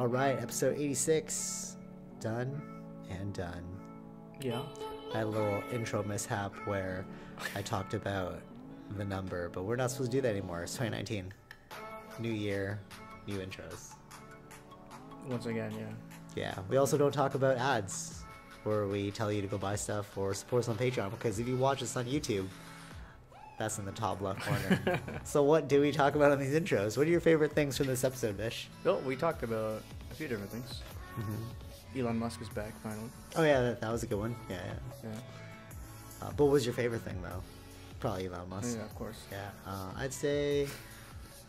All right, episode 86, done and done. Yeah. I had a little intro mishap where I talked about the number, but we're not supposed to do that anymore. It's 2019. New year, new intros. Once again, yeah. Yeah, we also don't talk about ads where we tell you to go buy stuff or support us on Patreon, because if you watch us on YouTube, that's in the top left corner. So what do we talk about on these intros? What are your favorite things from this episode, Bish? Well, we talked about a few different things. Mm-hmm. Elon Musk is back, finally. Oh yeah, that was a good one. Yeah. But what was your favorite thing, though? Probably Elon Musk. Yeah, of course. Yeah, I'd say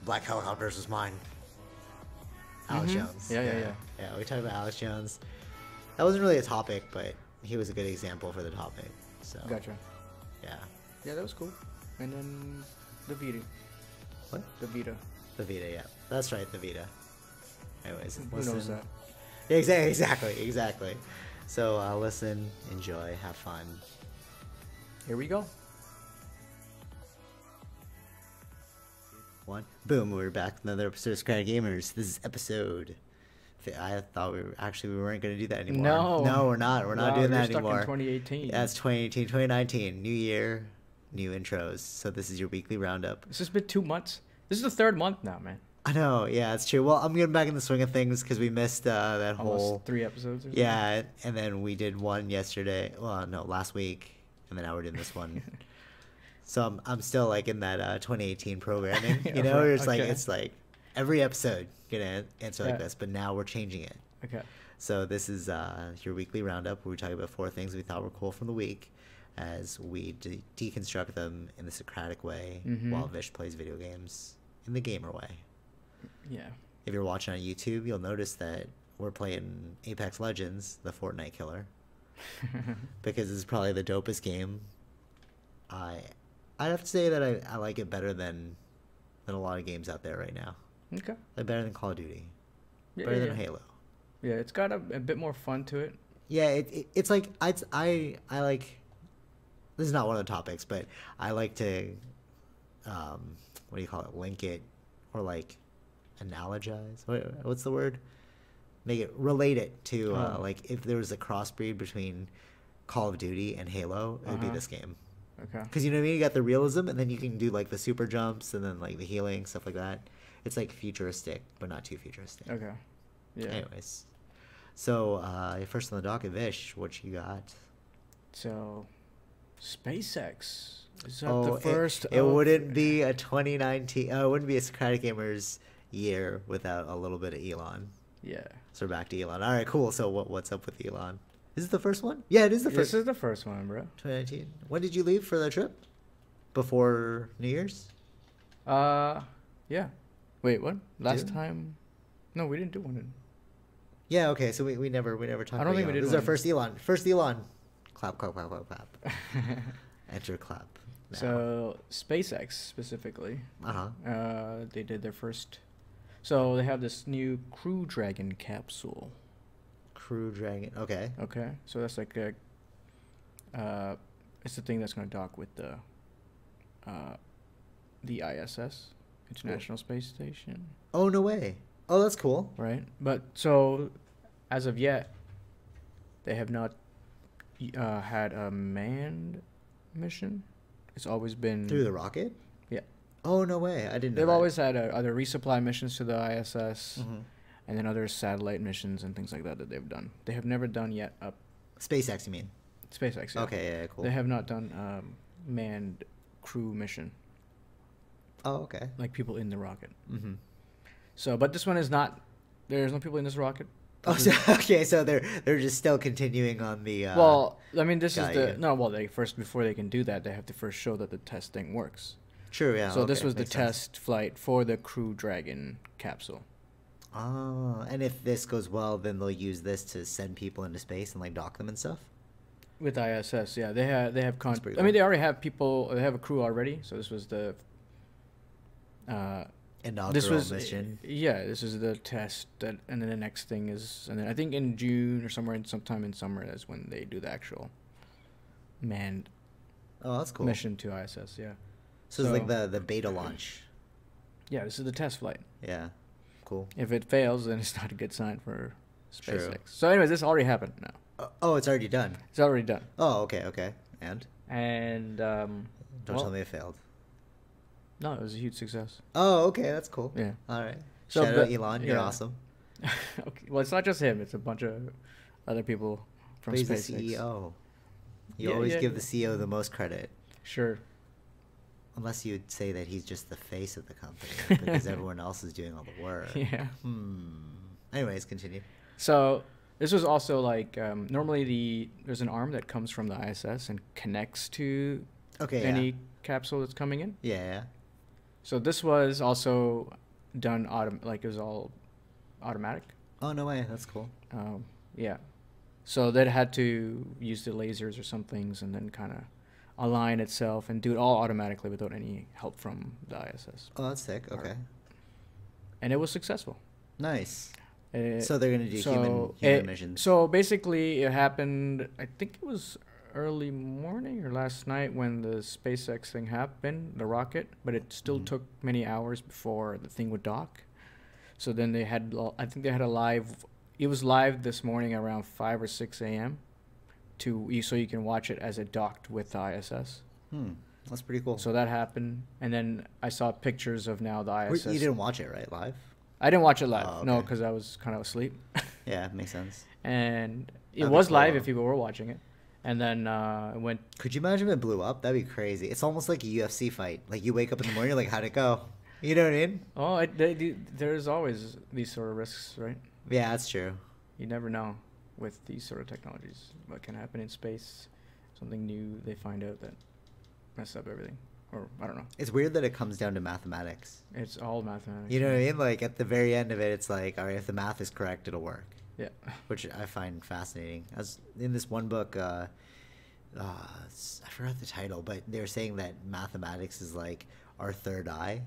Black Helicopters was mine. Alex Jones. Yeah, we talked about Alex Jones. That wasn't really a topic, but he was a good example for the topic. So. Gotcha. Yeah. Yeah, that was cool. And then the Vita. What? The Vita. The Vita, yeah. That's right, the Vita. Anyways, listen. Who knows that? Yeah, exactly. So listen, enjoy, have fun. Here we go. One. Boom, we're back with another episode of Socratic Gamers. This is episode... I thought we weren't going to do that anymore. No, we're not. We're not doing that anymore. Stuck in 2018. Yeah, it's 2018, 2019. New year, new intros. So this is your weekly roundup. This has been 2 months. This is the third month now, man. I know. Yeah, it's true. Well, I'm getting back in the swing of things because we missed that almost whole 3 episodes. Or something. Yeah, and then we did one yesterday. Well, no, last week, and then now we're doing this one. So I'm still like in that 2018 programming. You know, it's okay. It's like. Every episode gonna answer like this, but now we're changing it. Okay. So this is your weekly roundup where we talk about 4 things we thought were cool from the week, as we deconstruct them in the Socratic way, while Vish plays video games in the gamer way. Yeah. If you're watching on YouTube, you'll notice that we're playing Apex Legends, the Fortnite killer, because this is probably the dopest game. I have to say that I like it better than a lot of games out there right now. Okay. Like better than Call of Duty. Yeah, better than Halo. Yeah, it's got a bit more fun to it. Yeah, it's like I like. This is not one of the topics, but I like to, what do you call it? Link it, or like, analogize. What's the word? Make it relate it to like if there was a crossbreed between Call of Duty and Halo, it would be this game. Okay. Because you know what I mean? You got the realism, and then you can do like the super jumps, and then like the healing, stuff like that. It's like futuristic, but not too futuristic. Okay. Yeah. Anyways. So, first on the docket, Vish, what you got? So, SpaceX. Is that the first? It wouldn't be a 2019. It wouldn't be a Socratic Gamers year without a little bit of Elon. Yeah. So we're back to Elon. All right, cool. So what's up with Elon? Is it the first one? Yeah, it is the first. This is the first one, bro. 2019. When did you leave for the trip? Before New Year's? Yeah. Wait, what? Last time? No, we didn't do one. Yeah, okay. So we never talked about it. I don't think we did. This is our first Elon. First Elon. Clap, clap, clap, clap, clap. Enter clap. Now. So SpaceX specifically. They did their first. So they have this new Crew Dragon capsule. Crew Dragon. Okay. Okay. So that's like a. It's the thing that's going to dock with the ISS, International Space Station. Oh no way! Oh, that's cool. Right, but so as of yet, they have not had a manned mission. It's always been through the rocket. Yeah. Oh no way! I didn't know. They've always had other resupply missions to the ISS. And then other satellite missions and things like that they've done. They have never done yet a... SpaceX, you mean? SpaceX, yeah. Okay, yeah, cool. They have not done a manned crew mission. Oh, okay. Like people in the rocket. Mm-hmm. So, but this one is not... There's no people in this rocket. Oh, so, okay, so they're just still continuing on the... well, I mean, this is the... You. No, well, they first, before they can do that, they have to first show that the test thing works. True, yeah. So okay, this was the test flight for the Crew Dragon capsule. Oh, and if this goes well, then they'll use this to send people into space and like dock them and stuff. With ISS, yeah, they have cool. I mean, they already have people. They have a crew already. So this was the inaugural mission. Yeah, this is the test, and then the next thing is, and then I think in June or sometime in summer, that's when they do the actual manned. Oh, that's cool. Mission to ISS, yeah. So it's like the beta launch. Yeah, this is the test flight. Yeah. cool. If it fails, then it's not a good sign for SpaceX. True. So anyways, this already happened now. Oh, it's already done. It's already done. Oh, okay, okay. And don't tell me it failed. No, it was a huge success. Oh, okay, that's cool. Yeah. All right. So, shout out Elon, you're awesome. Okay. Well, it's not just him; it's a bunch of other people from SpaceX. He's the CEO. You always give the CEO the most credit. Sure. Unless you'd say that he's just the face of the company because everyone else is doing all the work. Yeah. Anyways, continue. So this was also like normally there's an arm that comes from the ISS and connects to any capsule that's coming in. Yeah. So this was also done like it was all automatic. Oh, no way. That's cool. Yeah. So that had to use the lasers or some things and then kind of align itself and do it all automatically without any help from the ISS. Oh, that's sick. Okay. And it was successful. Nice. So they're going to do human missions. So basically it happened, I think it was early morning or last night when the SpaceX thing happened, the rocket, but it still took many hours before the thing would dock. So then they had, I think they had a live, it was live this morning around 5 or 6 a.m. So you can watch it as it docked with the ISS. That's pretty cool. So that happened. And then I saw pictures of now the ISS. You didn't watch it, right, live? I didn't watch it live. Oh, okay. No, because I was kind of asleep. Yeah, makes sense. And it was live if people were watching it. And then it went... Could you imagine if it blew up? That'd be crazy. It's almost like a UFC fight. Like, you wake up in the morning, you're like, how'd it go? You know what I mean? Oh, there's always these sort of risks, right? Yeah, that's true. You never know with these sort of technologies. What can happen in space, something new they find out that mess up everything. Or, I don't know. It's weird that it comes down to mathematics. It's all mathematics. You know what I mean? Like, at the very end of it, it's like, all right, if the math is correct, it'll work. Yeah. Which I find fascinating. I was in this one book, I forgot the title, but they were saying that mathematics is like our third eye.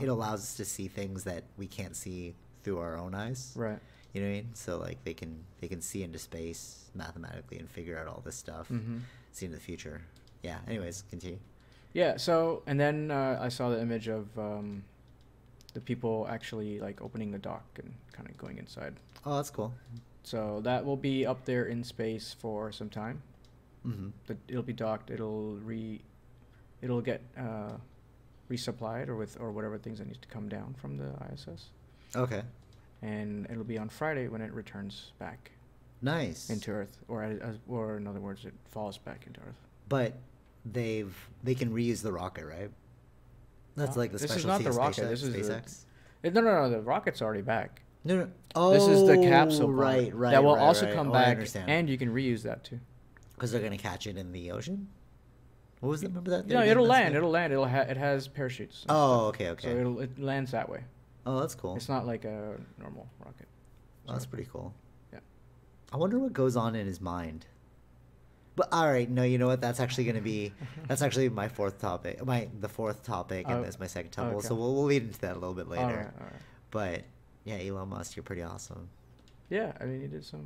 It allows us to see things that we can't see through our own eyes. Right. You know what I mean? So like they can see into space mathematically and figure out all this stuff, see into the future. Yeah. Anyways, continue. Yeah. So and then I saw the image of the people actually like opening the dock and kind of going inside. Oh, that's cool. So that will be up there in space for some time. But it'll be docked. It'll get resupplied or whatever things that need to come down from the ISS. Okay. And it'll be on Friday when it returns back. Nice. Into Earth, or in other words, it falls back into Earth. But they can reuse the rocket, right? That's like the special. This is not the rocket. This is SpaceX. No. The rocket's already back. No. Oh, this is the capsule. Right. That will also come back, and you can reuse that too. Because they're gonna catch it in the ocean. What was it? Remember that? No, it'll land. It'll land. It has parachutes. Oh, okay. So it lands that way. Oh, that's cool. It's not like a normal rocket. Oh, that's pretty cool. Yeah. I wonder what goes on in his mind. But all right, no, you know what? That's actually going to be my fourth topic. The fourth topic, and that's my second topic. Okay. So we'll lead into that a little bit later. All right. But yeah, Elon Musk, you're pretty awesome. Yeah, I mean, he did some.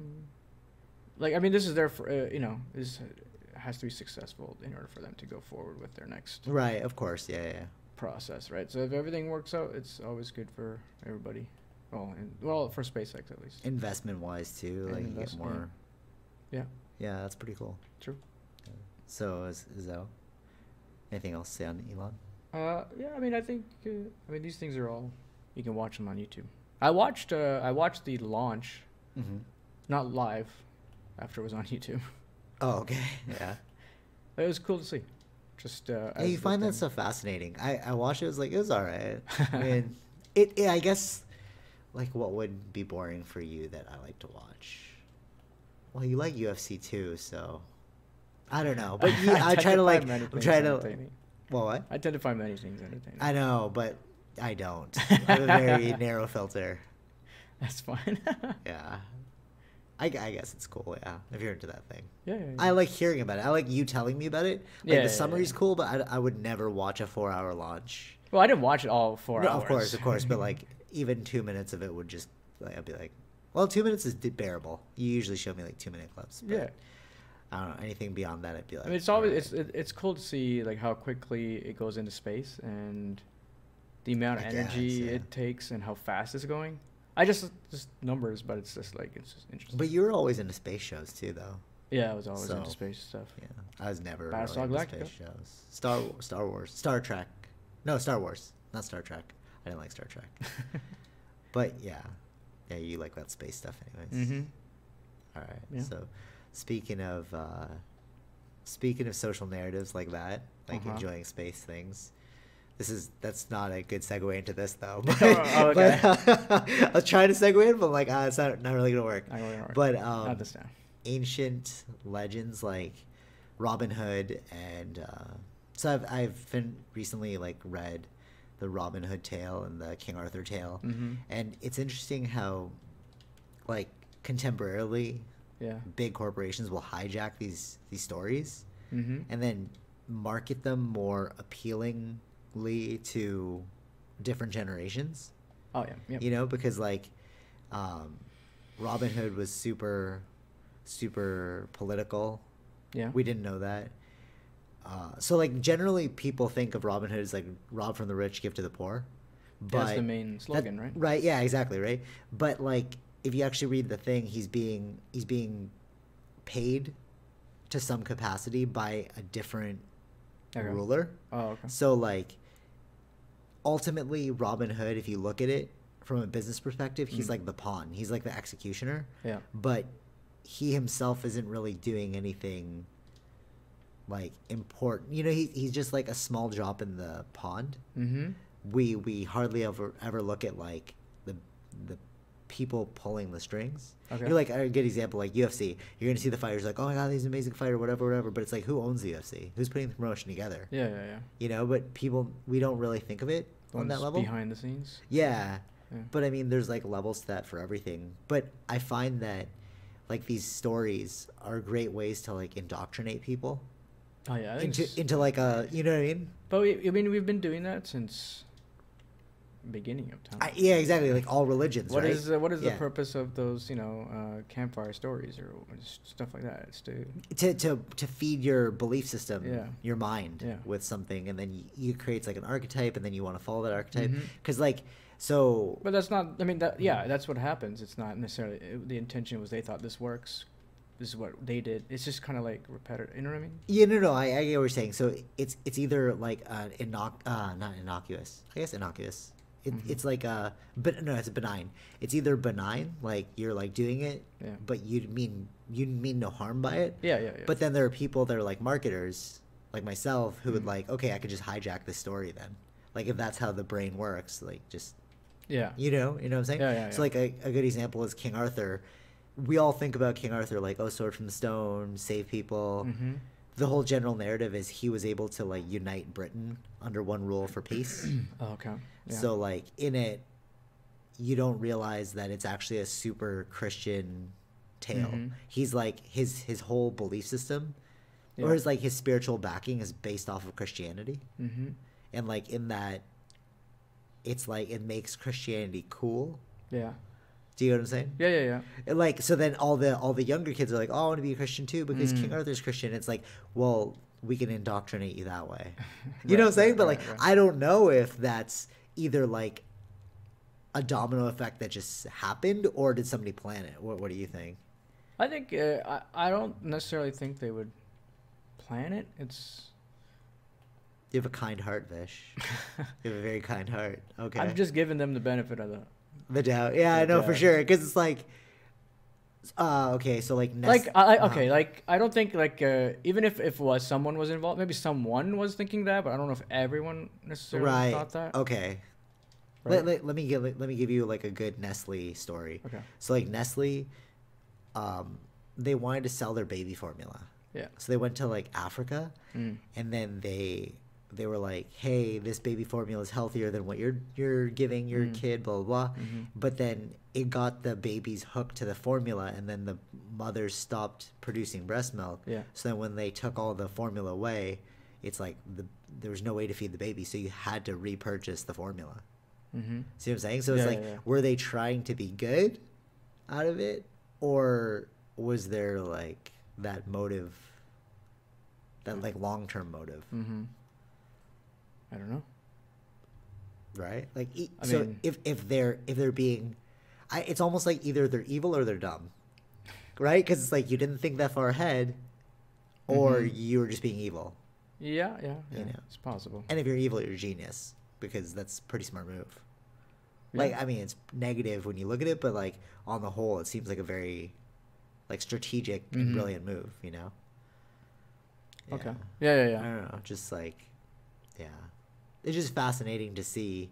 Like, I mean, this is their, this has to be successful in order for them to go forward with their next. Right. Of course. Yeah. Process, right? So if everything works out, it's always good for everybody. Well, for SpaceX at least. Investment wise too, like you get more. Yeah. Yeah, that's pretty cool. True. Yeah. So is that all? Anything else to say on Elon? Yeah, I mean, I think these things are all, you can watch them on YouTube. I watched the launch, not live, after it was on YouTube. Oh, okay. Yeah. But it was cool to see. Just you find that stuff fascinating. I watched it. I was like, it was all right. I mean, I guess, like, what would be boring for you that I like to watch? Well, you like UFC too, so I don't know. But I try to. Well, what? I tend to find many things entertaining. I know, but I don't. I have a very narrow filter. That's fine. Yeah. I guess it's cool, yeah, if you're into that thing. Yeah. I like hearing about it. I like you telling me about it. Like, the summary's cool, but I would never watch a 4-hour launch. Well, I didn't watch it all 4 hours. Of course. But, like, even 2 minutes of it would just, like, I'd be like, well, 2 minutes is bearable. You usually show me, like, 2-minute clips. But yeah. I don't know. Anything beyond that, I'd be like. I mean, it's always, it's cool to see, like, how quickly it goes into space and the amount of energy it takes and how fast it's going. I just numbers, but it's just like, it's just interesting. But you were always into space shows too, though. Yeah, I was always into space stuff. Yeah, I was never really into space shows. Star Wars, Star Trek. No, Star Wars, not Star Trek. I didn't like Star Trek. But yeah, you like that space stuff, anyways. Mm-hmm. All right. Yeah. So, speaking of social narratives like that, like enjoying space things. That's not a good segue into this though. But, oh, okay. But, I was trying to segue in, but I'm like, it's not really gonna work. Not really gonna work. But not this time. Ancient legends like Robin Hood and so I've been recently like read the Robin Hood tale and the King Arthur tale, and it's interesting how like contemporarily, big corporations will hijack these stories and then market them more appealing to different generations. Oh yeah, yep. You know, because like Robin Hood was super political. Yeah, we didn't know that. So like generally people think of Robin Hood as like rob from the rich, give to the poor, but that's the main slogan, right? Yeah, exactly, right. But like if you actually read the thing, he's being paid to some capacity by a different ruler. Oh, okay. So like ultimately Robin Hood, if you look at it from a business perspective, he's like the pawn. He's like the executioner. Yeah. But he himself isn't really doing anything like important. You know, he's just like a small drop in the pond. We hardly ever look at like the people pulling the strings. Okay. You're like a good example, like UFC. You're gonna see the fighters like, oh my god, he's an amazing fighter, whatever. But it's like, who owns the UFC? Who's putting the promotion together? Yeah. You know, but people, we don't really think of it on that level. Behind the scenes. Yeah, but I mean, there's like levels to that for everything. But I find that like these stories are great ways to like indoctrinate people. Oh yeah, into like a, you know what I mean? But I mean, we've been doing that since beginning of time. Yeah, exactly. Like all religions. What is the purpose of those, you know, campfire stories or stuff like that? It's to feed your belief system, your mind with something, and then you create like an archetype, and then you want to follow that archetype because like so. But that's not. I mean, that's what happens. It's not necessarily the intention was they thought this works. This is what they did. It's just kind of like repetitive. You know what I mean? Yeah, no, I get what you're saying. So it's either like innocuous. It's like a, but no, it's benign. It's either benign, like you're like doing it, but you mean no harm by it. Yeah. But then there are people that are like marketers, like myself, who would like, okay, I could just hijack this story then. Like if that's how the brain works, like just, you know what I'm saying? Yeah. So like a good example is King Arthur. We all think about King Arthur like, oh, sword from the stone, save people. The whole general narrative is he was able to like unite Britain under one rule for peace. Okay. Yeah. So like in it, you don't realize that it's actually a super Christian tale. He's like his whole belief system, or his like his spiritual backing is based off of Christianity. And like in that, it's like it makes Christianity cool. Yeah. Do you know what I'm saying? Yeah. And like, so then all the younger kids are like, oh, I want to be a Christian too because King Arthur's Christian. It's like, well, we can indoctrinate you that way. You know what I'm saying? But like, I don't know if that's either like a domino effect that just happened or did somebody plan it? What do you think? I think I don't necessarily think they would plan it. It's... You have a kind heart, Vish. You have a very kind heart. Okay. I'm just giving them the benefit of the doubt. Yeah, I know for sure. Because it's like, okay, so like, I don't think like even if was someone was involved, maybe someone was thinking that, but I don't know if everyone necessarily thought that. Okay, right. Let me give you like a good Nestle story. Okay, so like Nestle, they wanted to sell their baby formula. Yeah, so they went to like Africa, and then they were like, hey, this baby formula is healthier than what you're giving your kid, blah, blah, blah. But then it got the babies hooked to the formula, and then the mothers stopped producing breast milk. Yeah. So then when they took all the formula away, it's like there was no way to feed the baby, so you had to repurchase the formula. See what I'm saying? So it's were they trying to be good out of it, or was there like that motive, that like long-term motive? I don't know. Right? Like, I mean, if they're being, it's almost like either they're evil or they're dumb, right? Because it's like you didn't think that far ahead, or you were just being evil. Yeah, you know? It's possible. And if you're evil, you're a genius, because that's a pretty smart move. Yeah. Like, I mean, it's negative when you look at it, but like on the whole, it seems like a very like strategic and brilliant move, you know? Yeah. Okay. Yeah. I don't know. Just like, yeah, it's just fascinating to see.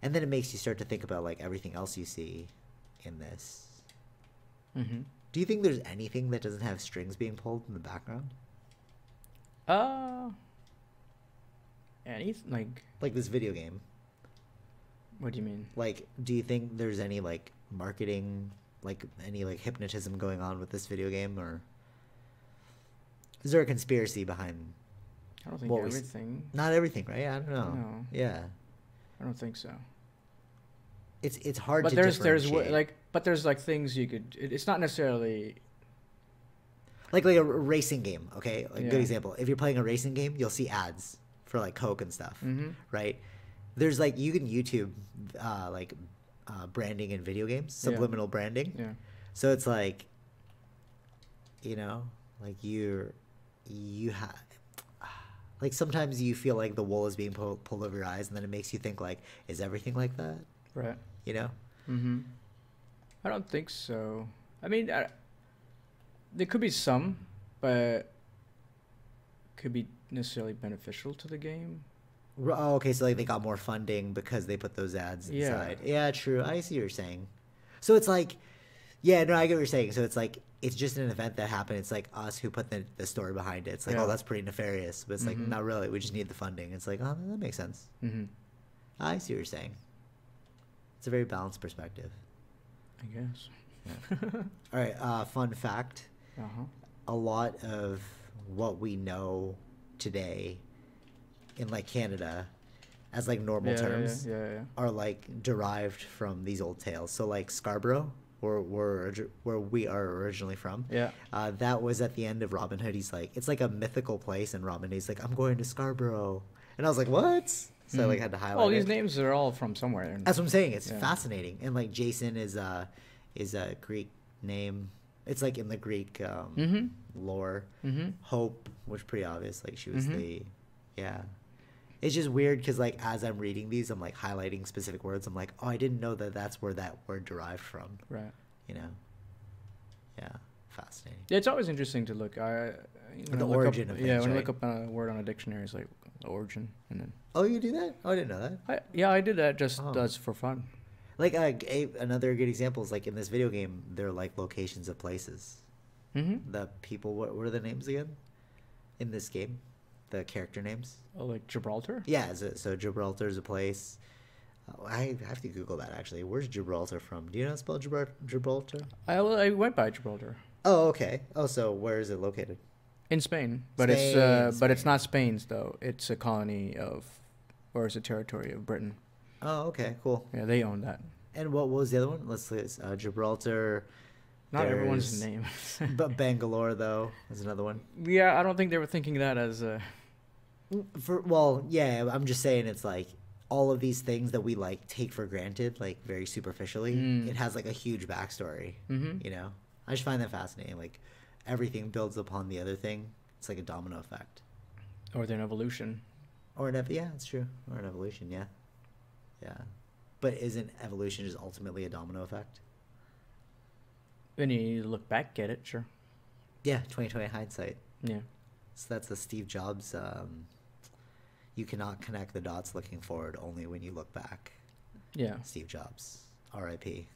And then it makes you start to think about like everything else you see in this. Do you think there's anything that doesn't have strings being pulled in the background? Anything like this video game. What do you mean? Like, do you think there's any like marketing, like any like hypnotism going on with this video game, or is there a conspiracy behind? I don't think everything. Not everything, right? I don't know. No. Yeah. I don't think so. It's hard to differentiate. But there's like things you could. It's not necessarily like a racing game. Okay, good example. If you're playing a racing game, you'll see ads for like Coke and stuff, right? There's like you can YouTube branding in video games, subliminal branding. Yeah. So it's like, you know, like you have. Like, sometimes you feel like the wool is being pulled over your eyes, and then it makes you think, like, is everything like that? Right. You know? I don't think so. I mean, there could be some, but could be necessarily beneficial to the game. Oh, okay, so, like, they got more funding because they put those ads inside. Yeah, true. I see what you're saying. So it's like, yeah, no, I get what you're saying. So it's like, it's just an event that happened. It's like us who put the story behind it. It's like, oh, that's pretty nefarious. But it's like, not really. We just need the funding. It's like, oh, that makes sense. I see what you're saying. It's a very balanced perspective, I guess. Yeah. All right. Fun fact. A lot of what we know today in like Canada as like normal terms are like derived from these old tales. So like Scarborough, where we are originally from. Yeah. That was at the end of Robin Hood. He's like, it's like a mythical place, and Robin Hood's like, I'm going to Scarborough, and I was like, what? So I like had to highlight. Well, these names are all from somewhere. That's what I'm saying. It's fascinating, and like Jason is a Greek name. It's like in the Greek lore. Hope, which is pretty obvious. Like she was the, It's just weird because like as I'm reading these, I'm like highlighting specific words. I'm like, oh, I didn't know that that's where that word derived from. Right. You know. Yeah. Fascinating. Yeah, it's always interesting to look. The origin of things. Yeah, when I look up a word on a dictionary, it's like the origin, and then. Oh, you do that? Oh, I didn't know that. I did that just for fun. Like another good example is like in this video game, they're like locations of places. The people. What are the names again? In this game. The character names. Oh, like Gibraltar? Yeah, so Gibraltar is a place. Oh, I have to Google that, actually. Where's Gibraltar from? Do you know how to spell Gibraltar? I went by Gibraltar. Oh, okay. Oh, so where is it located? In Spain. But Spain. But it's not Spain's, though. It's a colony of, or it's a territory of Britain. Oh, okay, cool. Yeah, they own that. And what was the other one? Let's see. It's Gibraltar... Not everyone's name. But Bangalore, though, is another one. Yeah, I don't think they were thinking that as a... I'm just saying it's like all of these things that we like take for granted, like very superficially, it has like a huge backstory, you know? I just find that fascinating. Like everything builds upon the other thing. It's like a domino effect. Or an evolution. Yeah, it's true. Or an evolution, yeah. Yeah. But isn't evolution just ultimately a domino effect? Then you look back at it, sure. Yeah, 2020 hindsight. Yeah. So that's the Steve Jobs, you cannot connect the dots looking forward, only when you look back. Yeah. Steve Jobs, R.I.P.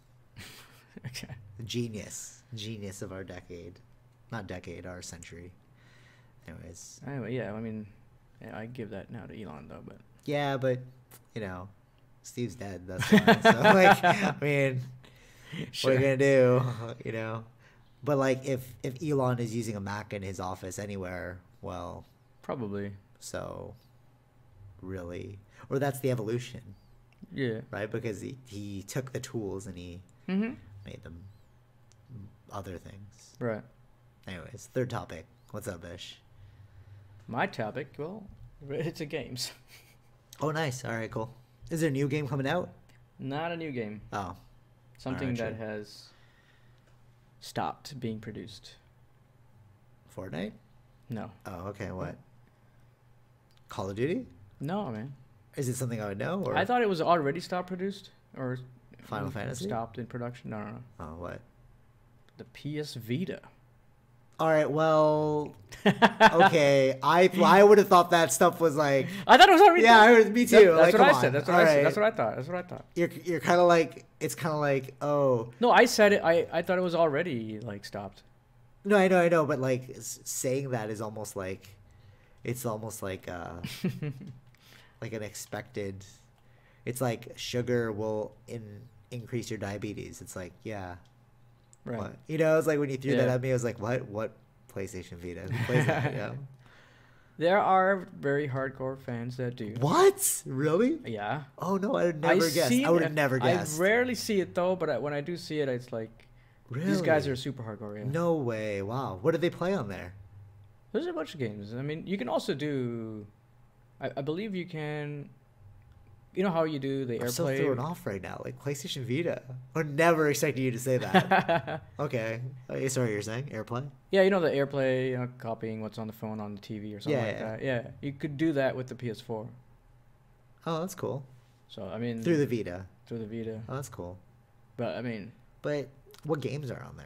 Okay. Genius of our decade. Not decade, our century. Anyways. Anyway, yeah, I mean, I give that now to Elon, though, but. Yeah, but, you know, Steve's dead, that's why. So, like, I mean. Sure. What are you gonna do, you know? But like, if Elon is using a Mac in his office anywhere, well, probably. So, really, or that's the evolution. Yeah. Right, because he took the tools and he made them other things. Right. Anyways, third topic. What's up, Bish? My topic, well, it's a games. Oh, nice. All right, cool. Is there a new game coming out? Not a new game. Oh. Something that has stopped being produced. Fortnite? No. Oh, okay. What? Call of Duty? No, man. Is it something I would know? Or? I thought it was already stopped produced. Or Final Fantasy? Stopped in production. No, no, no. Oh, what? The PS Vita. All right, well, okay. I would have thought that stuff was like... I thought it was already... Yeah, me too. That's like, what I said. That's what I said. That's what I thought. That's what I thought. You're kind of like... It's kind of like, oh... No, I said it. I thought it was already, like, stopped. No, I know. But, like, saying that is almost like... It's almost like... like an expected... It's like sugar will increase your diabetes. It's like, yeah... Right. What? You know, it's like when you threw that at me, I was like, what? What PlayStation Vita? PlayStation, yeah. There are very hardcore fans that do. What? Really? Yeah. Oh, no, I would never guess. I would have never guessed. I rarely see it, though, but when I do see it, it's like, really? These guys are super hardcore. Yeah. No way. Wow. What do they play on there? There's a bunch of games. I mean, you can also do, I believe you can... You know how you do the AirPlay? I'm so thrown off right now. Like, PlayStation Vita. I never expected you to say that. Okay. Sorry, you're saying AirPlay? Yeah, you know the AirPlay, you know, copying what's on the phone on the TV or something like that. Yeah, you could do that with the PS4. Oh, that's cool. So, I mean... Through the Vita. Through the Vita. Oh, that's cool. But, I mean... But what games are on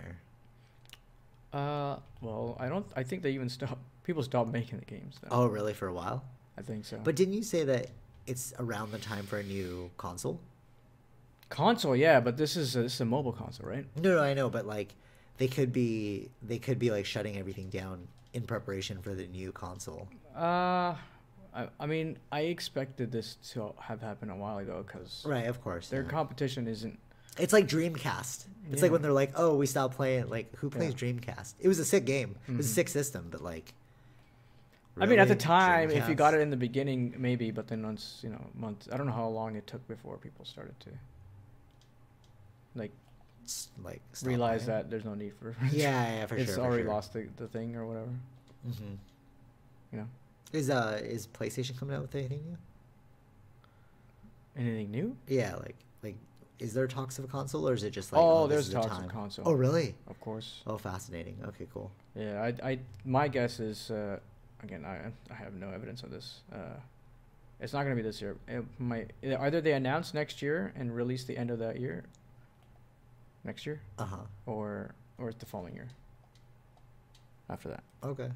there? Well, I think they even stopped... People stopped making the games, though. Oh, really? For a while? I think so. But didn't you say that... It's around the time for a new console. Yeah, but this is a mobile console, right? No, I know, but like, they could be like shutting everything down in preparation for the new console. I mean, I expected this to have happened a while ago, because right, of course, their competition isn't. It's like Dreamcast. It's like when they're like, oh, we stopped playing it. Like, who plays Dreamcast? It was a sick game. It was a sick system, but like. Really? I mean, at the time, if you got it in the beginning, maybe, but then once, you know, months, I don't know how long it took before people started to, like realize that there's no need for it. Yeah, for sure. It's already lost the thing or whatever. Mm-hmm. You know? Is PlayStation coming out with anything new? Anything new? Yeah, like, is there talks of a console, or is it just like, oh, there's talks of a console. Oh, really? Of course. Oh, fascinating. Okay, cool. Yeah, my guess is... Again, I have no evidence of this. It's not going to be this year. It might, either they announce next year and release the end of that year, or it's the following year after that. Okay.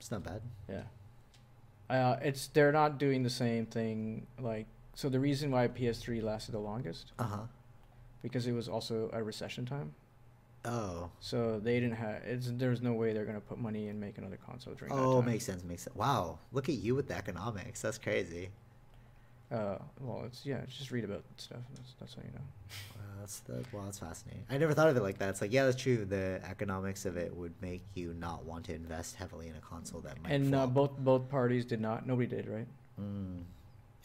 It's not bad. Yeah. They're not doing the same thing. Like, so the reason why PS3 lasted the longest, because it was also a recession time. Oh. So they didn't have... There's no way they're going to put money and make another console during that time. Makes sense. Wow. Look at you with the economics. That's crazy. Well, just read about stuff. That's how you know. Wow, that's fascinating. I never thought of it like that. It's like, yeah, that's true. The economics of it would make you not want to invest heavily in a console that might... And both parties did not. Nobody did, right? Mm.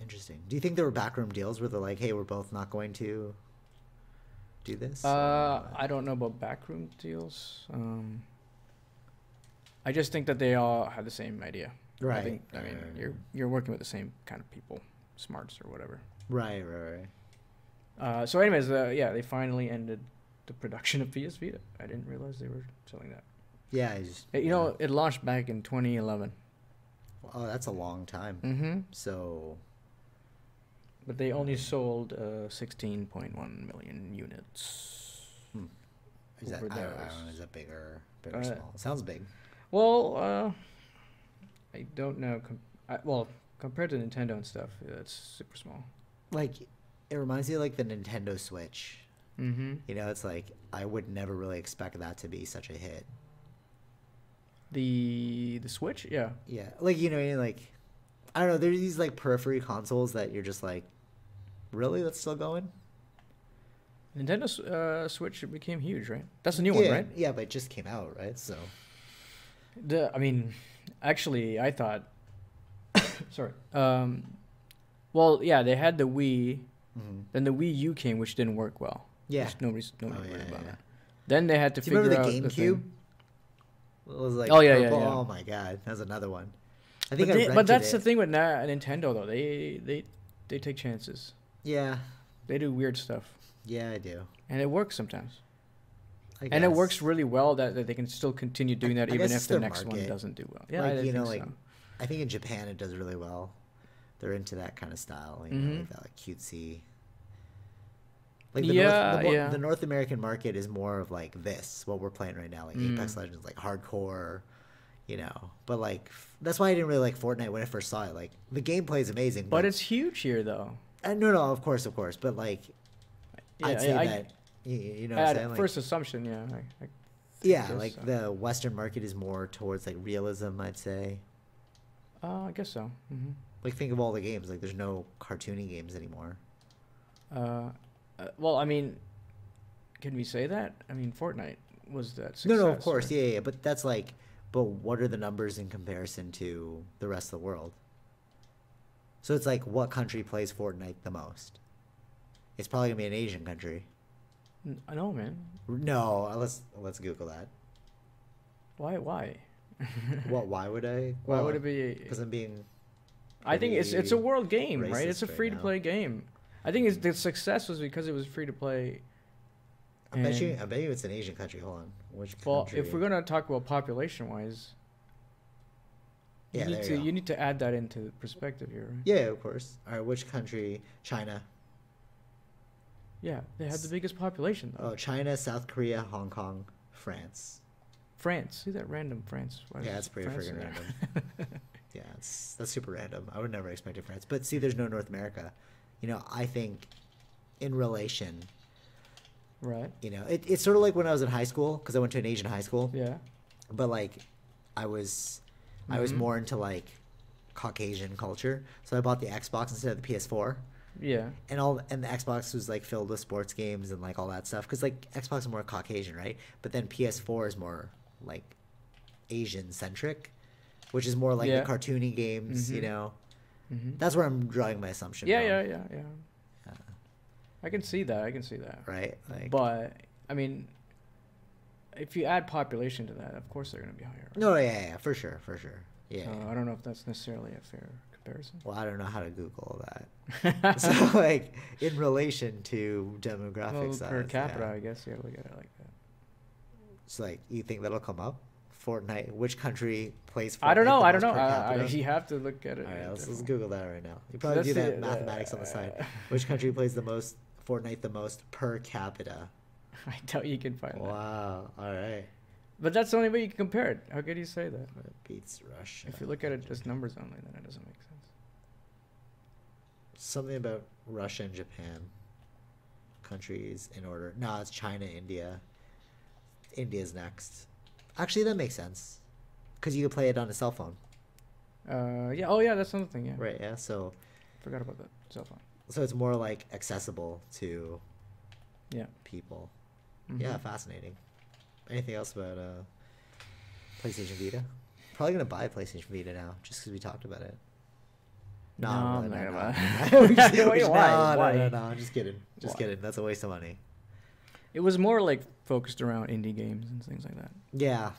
Interesting. Do you think there were backroom deals where they're like, hey, we're both not going to... do this? I don't know about backroom deals. I just think that they all have the same idea. Right. I mean, you're working with the same kind of people, smarts or whatever. Right. So anyways, they finally ended the production of PS Vita. I didn't realize they were selling that. Yeah. You know, it launched back in 2011. Oh, that's a long time. Mm-hmm. So... But they only sold 16.1 million units. Hmm. Is that, is that big or small? Sounds big. Well, I don't know. Compared to Nintendo and stuff, it's super small. Like, it reminds me of, like, the Nintendo Switch. Mm-hmm. You know, it's like, I would never really expect that to be such a hit. The Switch? Yeah. Yeah. Like, you know, like, I don't know. There's these, like, periphery consoles that you're just like, really? That's still going? Nintendo Switch became huge, right? That's a new one, right? Yeah, but it just came out, right? So, I mean, actually, I thought... sorry. Well, yeah, they had the Wii. Mm-hmm. Then the Wii U came, which didn't work well. Yeah. Which nobody worried about that. Then they had to figure out... Do you remember the GameCube? It was like... Oh, yeah. Oh, my God. That's another one. I think but that's the thing with Nintendo, though. They take chances. Yeah. They do weird stuff. Yeah, I do. And it works sometimes. And it works really well that they can still continue doing that even if the next one doesn't do well. Yeah, like, you know, like I think in Japan it does really well. They're into that kind of style, you know, like that like cutesy. Like the North American market is more of like this, what we're playing right now, like Apex Legends, like hardcore, you know. But like that's why I didn't really like Fortnite when I first saw it. Like the gameplay is amazing, but it's huge here though. No, of course, but like I'd say that. You know, what I'm saying? First assumption, yeah. I guess the Western market is more towards like realism, I'd say. I guess so. Mm-hmm. Like think of all the games. Like there's no cartoony games anymore. Well, I mean, can we say that? I mean, Fortnite was that success. No, of course, yeah. But that's like, but what are the numbers in comparison to the rest of the world? So it's like, what country plays Fortnite the most? It's probably gonna be an Asian country. No, man. No, let's Google that. Why? Well, why would I? Why would it be? Because I'm being. I think it's a world game, right? It's a free to play game. I think the success was because it was free to play. I bet you it's an Asian country. Hold on, which country? If we're gonna talk about population wise, yeah, you need to add that into perspective here. Right? Yeah, of course. All right, which country? China. Yeah, they have the biggest population, though. Oh, China, South Korea, Hong Kong, France. France. See that random France? Yeah, that's pretty friggin' random. Yeah, that's super random. I would never expect it France. But see, there's no North America. You know, I think in relation. Right. You know, it's sort of like when I was in high school, because I went to an Asian high school. Yeah. But, like, I was more into, like, Caucasian culture. So I bought the Xbox instead of the PS4. Yeah, and the Xbox was like filled with sports games and like all that stuff because like Xbox is more Caucasian, right? But then PS4 is more like Asian centric, which is more like the cartoony games, you know. That's where I'm drawing my assumption. Yeah. I can see that. Right. Like, but I mean, if you add population to that, of course they're gonna be higher. Right? No, yeah, for sure. Yeah, so I don't know if that's necessarily a fair. Well, I don't know how to Google that. So, like, in relation to demographics, per capita, I guess. Yeah, look at it like that. So, like, you think that'll come up? Fortnite. Which country plays? Fortnite I don't know. You have to look at it. All right, let's Google that right now. You probably do that mathematics on the side. Which country plays the most Fortnite? The most per capita. I doubt you can find that. Wow. All right. But that's the only way you can compare it. How could you say that? It beats Russia. If you look at it just numbers only, then it doesn't make sense. Something about Russia and Japan. Countries in order. No, it's China, India. India's next. Actually, that makes sense. Because you can play it on a cell phone. Yeah. Oh, yeah, that's another thing, yeah. Right, yeah, so... Forgot about the cell phone. So it's more, like, accessible to people. Mm-hmm. Yeah, fascinating. Anything else about PlayStation Vita? Probably going to buy PlayStation Vita now, just because we talked about it. No, I'm just kidding. Just kidding. That's a waste of money. It was more like focused around indie games and things like that. Yeah,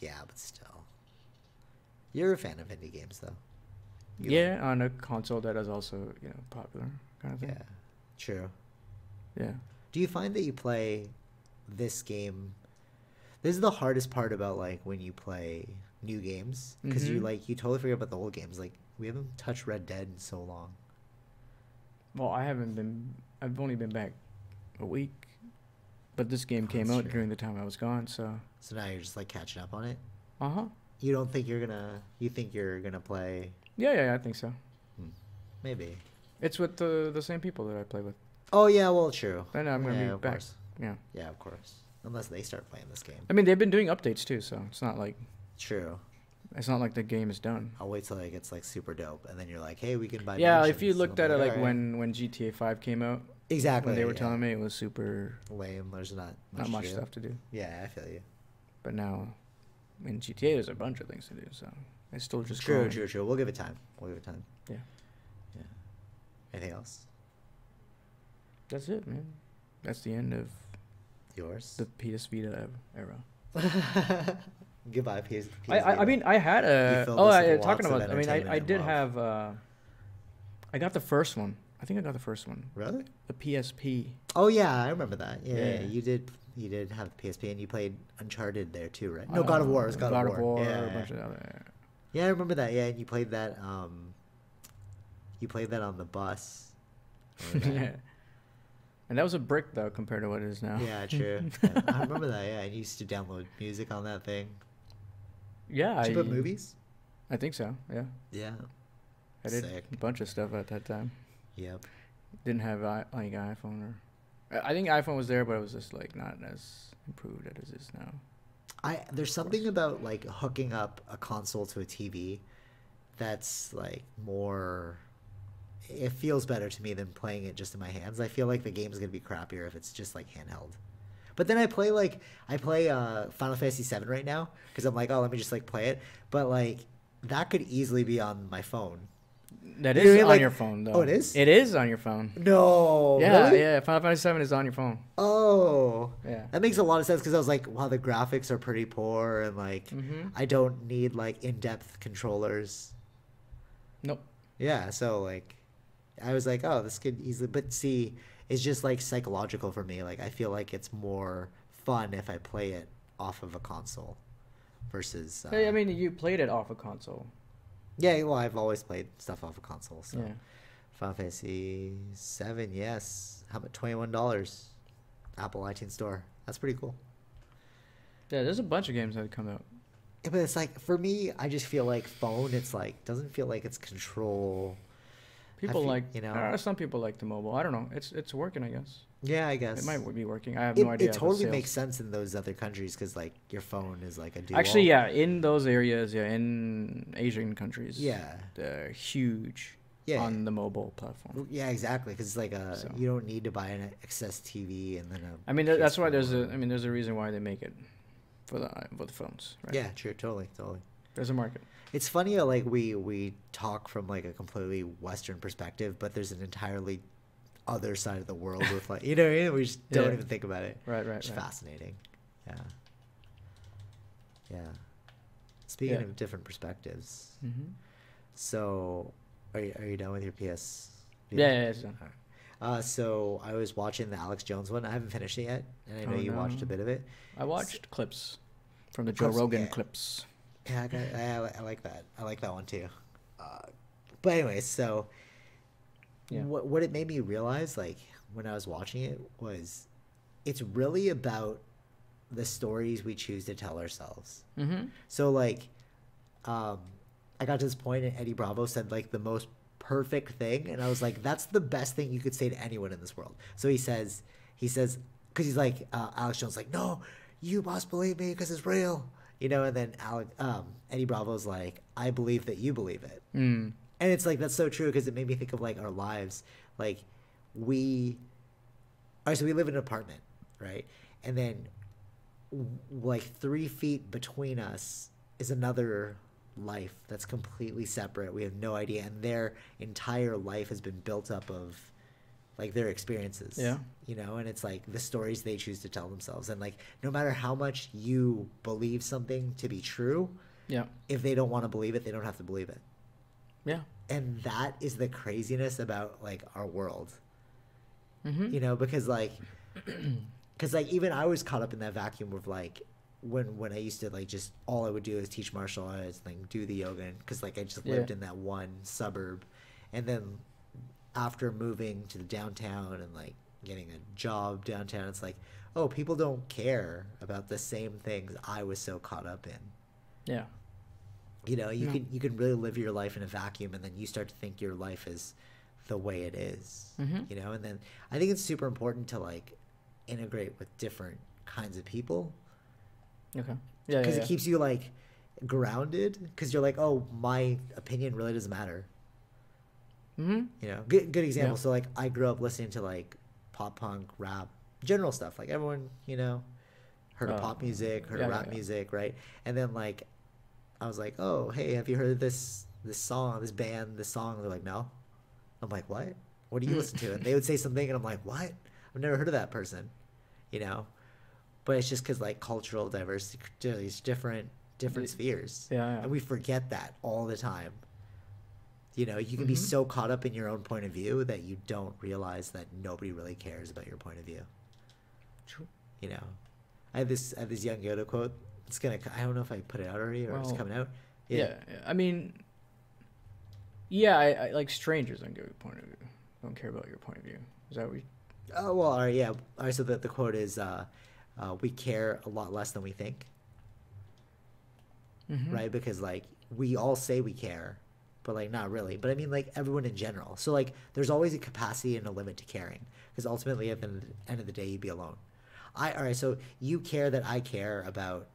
but still. You're a fan of indie games, though. Yeah, on a console that is also, you know, popular kind of thing. Yeah, true. Yeah. Do you find that you play... this game, this is the hardest part about like when you play new games because you totally forget about the old games. Like we haven't touched Red Dead in so long. Well, I've only been back a week, but this game came out during the time I was gone, so now you're just like catching up on it. You don't think you think you're gonna play? Yeah, I think so. Maybe it's with the same people that I play with. Oh yeah, well true. Then I'm gonna be back. Course. Yeah, of course. Unless they start playing this game. I mean, they've been doing updates too, so it's not like... True. It's not like the game is done. I'll wait till it gets like super dope, and then you're like, hey, we can buy... Yeah, if you looked at it like when GTA 5 came out. Exactly. They were telling me it was super... lame. There's not much stuff to do. Yeah, I feel you. But now, in GTA, there's a bunch of things to do, so it's still just... True. We'll give it time. Yeah. Anything else? That's it, man. That's the end of... yours? The PS Vita era. Goodbye, PS Vita. I mean, I had a... talking about... I did have... I got the first one. I think I got the first one. Really? The PSP. Oh yeah, I remember that. Yeah. You did have the PSP, and you played Uncharted there too, right? No, God of War. It was God of War. Yeah. A bunch of other... yeah, I remember that. Yeah, and you played that. You played that on the bus. Yeah. And that was a brick though, compared to what it is now. Yeah, true. Yeah, I remember that. Yeah, and you used to download music on that thing. Yeah. Did you put movies? I think so. Yeah. Yeah. I did a bunch of stuff at that time. Yep. Didn't have like iPhone or... I think iPhone was there, but it was just like not as improved as it is now. There's something about like hooking up a console to a TV that's like more... it feels better to me than playing it just in my hands. I feel like the game's gonna be crappier if it's just like handheld. But then I play Final Fantasy VII right now because I'm like, oh, let me just like play it. But like that could easily be on my phone. That is on your phone though. Oh, it is? It is on your phone. No. Yeah, really? Yeah. Final Fantasy VII is on your phone. Oh. Yeah. That makes a lot of sense because I was like, wow, the graphics are pretty poor and like I don't need like in-depth controllers. Nope. Yeah. So like, I was like, oh, this could easily... but see, it's just like psychological for me. Like I feel like it's more fun if I play it off of a console versus... I mean, you played it off a console. Yeah, well, I've always played stuff off a console. So, yeah. Final Fantasy VII, yes. How about $21? Apple iTunes Store. That's pretty cool. Yeah, there's a bunch of games that come out. Yeah, but it's like, for me, I just feel like phone, it's like, doesn't feel like it's control. People feel, like, you know, some people like the mobile. I don't know. It's working, I guess. Yeah, I guess. It might be working. I have no idea. It totally makes sense in those other countries because, like, your phone is, like, a dual. Actually, yeah, in those areas, yeah, in Asian countries. Yeah. They're huge on the mobile platform. Yeah, exactly, because it's, like, you don't need to buy an excess TV and then a... I mean, that's why there's a... I mean, there's a reason why they make it for the phones, right? Yeah, true. Totally, totally. There's a market. It's funny how, like, we talk from, like, a completely Western perspective, but there's an entirely... other side of the world with, like, you know what I mean? We just don't even think about it. Right. It's fascinating. Yeah. Speaking of different perspectives. So, are you done with your PS? Yeah, it's done. So I was watching the Alex Jones one. I haven't finished it yet, and I know you watched a bit of it. I watched clips from the Joe Rogan clips. Yeah, I like that. I like that one too. But anyway, so. Yeah. What it made me realize, like, when I was watching it was it's really about the stories we choose to tell ourselves. So, like, I got to this point and Eddie Bravo said, like, the most perfect thing. And I was like, that's the best thing you could say to anyone in this world. So he says, because he's like, Alex Jones, like, no, you must believe me because it's real. You know, and then Eddie Bravo's like, I believe that you believe it. And it's like, that's so true because it made me think of, like, our lives. Like, we live in an apartment, right? And then, like, 3 feet between us is another life that's completely separate. We have no idea. And their entire life has been built up of, like, their experiences. Yeah. You know, and it's, like, the stories they choose to tell themselves. And, like, no matter how much you believe something to be true, if they don't want to believe it, they don't have to believe it. Yeah. And that is the craziness about, like, our world. You know, because, like, even I was caught up in that vacuum of, like, when I used to, like, just all I would do is teach martial arts, like, do the yoga, because, like, I just lived in that one suburb. And then after moving to the downtown and, like, getting a job downtown, it's like, oh, people don't care about the same things I was so caught up in. Yeah. You know, you can really live your life in a vacuum, and then you start to think your life is the way it is. You know, and then I think it's super important to, like, integrate with different kinds of people. Okay. Yeah. Because it keeps you, like, grounded. Because you're like, oh, my opinion really doesn't matter. You know, good example. So, like, I grew up listening to, like, pop punk, rap, general stuff. Like, everyone, you know, heard of pop music, heard of rap music, right? And then, like, I was like, oh, hey, have you heard of this song, this band, this song? They're like, no. I'm like, what? What do you listen to? And they would say something, and I'm like, what? I've never heard of that person, you know? But it's just because, like, cultural diversity, there's different spheres. Yeah, yeah. And we forget that all the time. You know, you can be so caught up in your own point of view that you don't realize that nobody really cares about your point of view. True. You know, I have this young Yoda quote. It's gonna, I don't know if I put it out already or it's coming out. Yeah. I mean, yeah, I like strangers don't give your point of view. I don't care about your point of view. Is that what you... Oh, well, all right, yeah. All right, so the quote is, we care a lot less than we think. Right? Because, like, we all say we care, but, like, not really. But, I mean, like, everyone in general. So, like, there's always a capacity and a limit to caring. Because ultimately, at the end of the day, you'd be alone. All right, so you care that I care about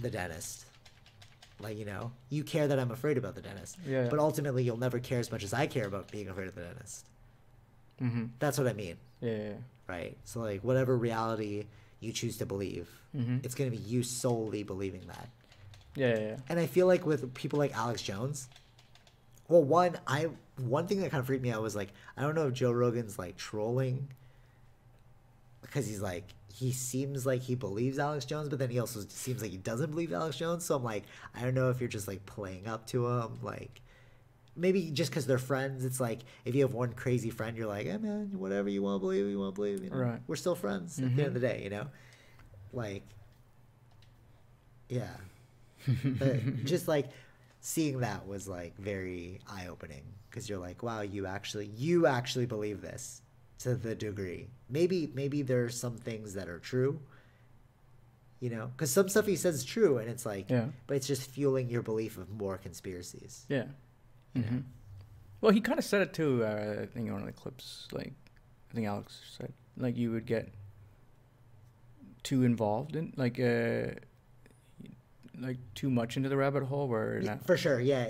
the dentist. Like, you know, you care that I'm afraid about the dentist. Yeah. But ultimately, you'll never care as much as I care about being afraid of the dentist. That's what I mean. Yeah. Right? So, like, whatever reality you choose to believe, it's going to be you solely believing that. Yeah. And I feel like with people like Alex Jones, well, one thing that kind of freaked me out was, like, I don't know if Joe Rogan's, like, trolling because he's, like, he seems like he believes Alex Jones, but then he also seems like he doesn't believe Alex Jones. So I'm like, I don't know if you're just, like, playing up to him, like... Maybe just because they're friends, it's like if you have one crazy friend, you're like, hey, man, whatever you want to believe, you want to believe. You know? Right. We're still friends at the end of the day, you know? Like, yeah. But just, like, seeing that was, like, very eye-opening because you're like, wow, you actually believe this to the degree. Maybe there are some things that are true, you know? Because some stuff he says is true, and it's like, but it's just fueling your belief of more conspiracies. Yeah. Well, he kind of said it too. I think in one of the clips, like I think Alex said, like you would get too involved in, like too much into the rabbit hole, where for sure, yeah.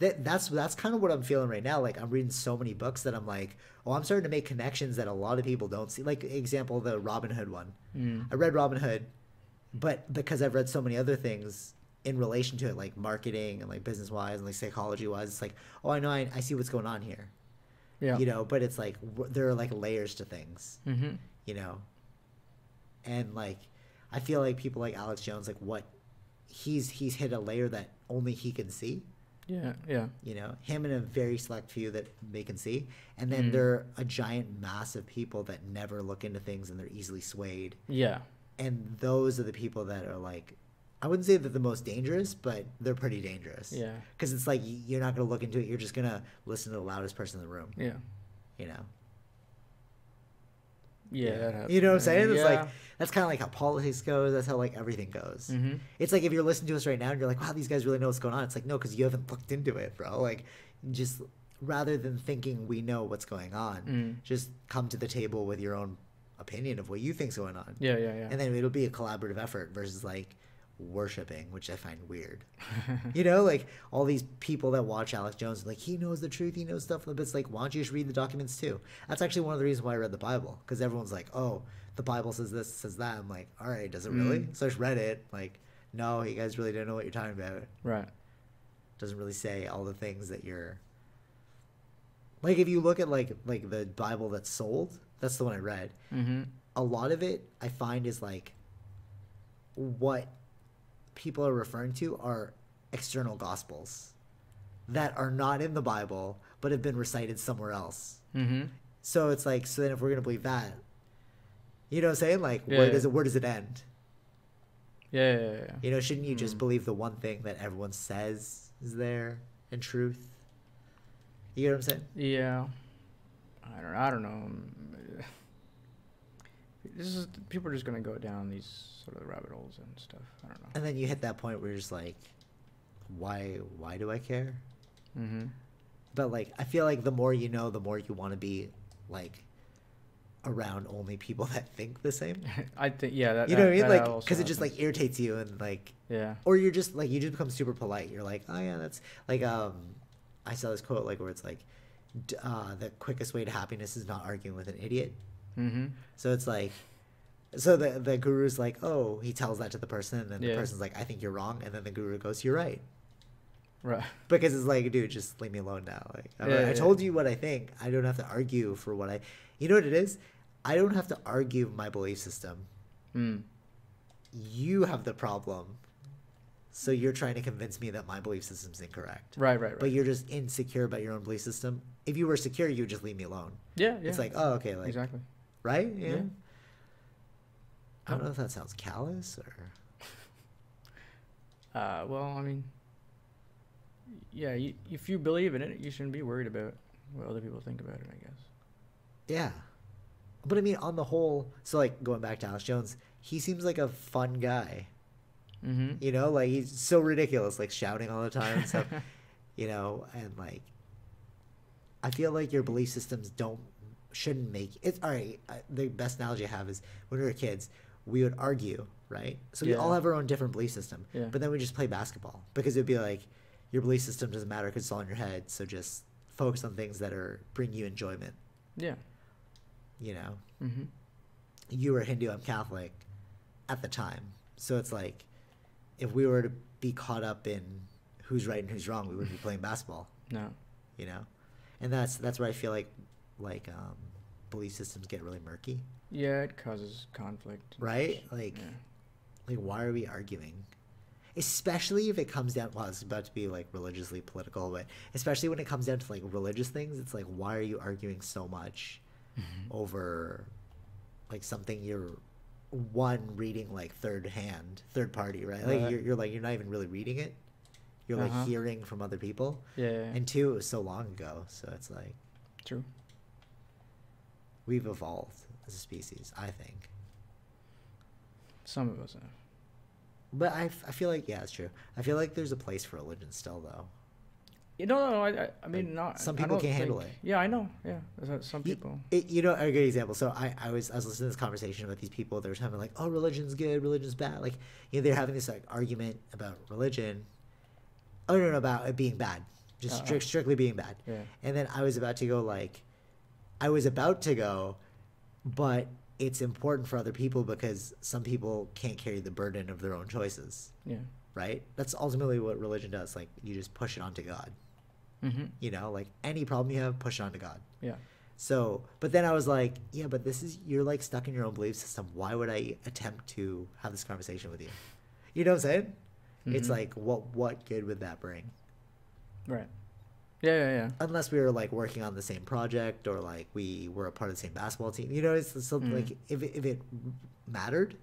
That's kind of what I'm feeling right now. Like I'm reading so many books that I'm like, oh, I'm starting to make connections that a lot of people don't see. Like example, the Robin Hood one. I read Robin Hood, but because I've read so many other things in relation to it, like marketing and like business wise and like psychology wise, it's like, oh, I know, I see what's going on here, you know. But it's like there are like layers to things, you know. And like, I feel like people like Alex Jones, like what he's hit a layer that only he can see. Yeah. You know, him and a very select few that they can see, and then there are a giant mass of people that never look into things and they're easily swayed. Yeah. And those are the people that are like, I wouldn't say that the most dangerous, but they're pretty dangerous. Yeah. Because it's like you're not going to look into it. You're just going to listen to the loudest person in the room. Yeah. You know? Yeah. That happens. You know what I'm saying? Yeah. It's like, that's kind of like how politics goes. That's how like everything goes. It's like if you're listening to us right now and you're like, wow, these guys really know what's going on. It's like, no, because you haven't looked into it, bro. Like, just rather than thinking we know what's going on, just come to the table with your own opinion of what you think's going on. Yeah. And then it'll be a collaborative effort versus like, worshipping, which I find weird. You know, like all these people that watch Alex Jones, like he knows the truth, he knows stuff, but it's like, why don't you just read the documents too? That's actually one of the reasons why I read the Bible, because everyone's like, oh, the Bible says this, says that. I'm like, all right, does it really? So I just read it. Like, no, you guys really don't know what you're talking about. Right. Doesn't really say all the things that you're like. If you look at like the Bible that's sold, that's the one I read. A lot of it I find is like what people are referring to are external gospels that are not in the Bible but have been recited somewhere else. So it's like, so then if we're gonna believe that, you know what I'm saying? Like, where does it end? Yeah. You know, shouldn't you just believe the one thing that everyone says is there in truth? You know what I'm saying? Yeah. I don't know. This is, people are just going to go down these sort of rabbit holes and stuff. I don't know. And then you hit that point where you're just like, why do I care? But, like, I feel like the more you know, the more you want to be, like, around only people that think the same. You know what I mean? Like, because it just, like, irritates you and, like... Yeah. Or you're just, like, you just become super polite. You're like, oh, yeah, that's... Like, I saw this quote, like, where it's like, the quickest way to happiness is not arguing with an idiot. So it's like, so the guru's like, oh, he tells that to the person, and then the person's like, I think you're wrong, and then the guru goes, you're right. Right. Because it's like, dude, just leave me alone now. Like, I told you what I think. I don't have to argue for what I, you know what it is? I don't have to argue my belief system. You have the problem So you're trying to convince me that my belief system's incorrect. Right. But you're just insecure about your own belief system. If you were secure, you would just leave me alone. Yeah. It's like, oh, okay. Like, exactly. Right? Yeah. I don't know if that sounds callous or... well, I mean... Yeah, if you believe in it, you shouldn't be worried about what other people think about it, I guess. Yeah. But I mean, on the whole... So, like, going back to Alex Jones, he seems like a fun guy. Mm-hmm. You know, like, he's so ridiculous, like, shouting all the time and stuff, you know, and, like, I feel like your belief systems shouldn't make it. All right, the best analogy I have is when we were kids, we would argue, right? So we all have our own different belief system, but then we just play basketball because it would be like, your belief system doesn't matter because it's all in your head, so just focus on things that bring you enjoyment. Yeah. You know? Mm-hmm. You were Hindu, I'm Catholic at the time, so it's like, if we were to be caught up in who's right and who's wrong, we wouldn't be playing basketball. No. You know? And that's where I feel like belief systems get really murky. Yeah, it causes conflict. Right? Like why are we arguing? Especially if it comes down, well, it's about to be like religiously political, but especially when it comes down to like religious things, it's like, why are you arguing so much over like something you're reading like third party, right? Like you're like, you're not even really reading it, you're like hearing from other people. And two, it was so long ago, so it's like, true, we've evolved as a species, I think. Some of us have, but I feel like, yeah, it's true, I feel like there's a place for religion still, though. You know, I mean, like, not some people can't handle it. Yeah, I know. Yeah, some people. You know, a good example. So I was listening to this conversation about these people. They were talking like, oh, religion's good, religion's bad. Like, you know, they're having this like argument about religion. Oh no, about it being bad, just strictly being bad. Yeah. And then I was about to go, but it's important for other people because some people can't carry the burden of their own choices. Yeah. Right. That's ultimately what religion does. Like, you just push it onto God. Mm-hmm. You know, like any problem you have, push it onto God. Yeah. So, but then I was like, yeah, but you're like stuck in your own belief system. Why would I attempt to have this conversation with you? You know what I'm saying? Mm-hmm. It's like, what good would that bring? Right. Yeah. Unless we were like working on the same project or like we were a part of the same basketball team. You know, it's something like if it mattered.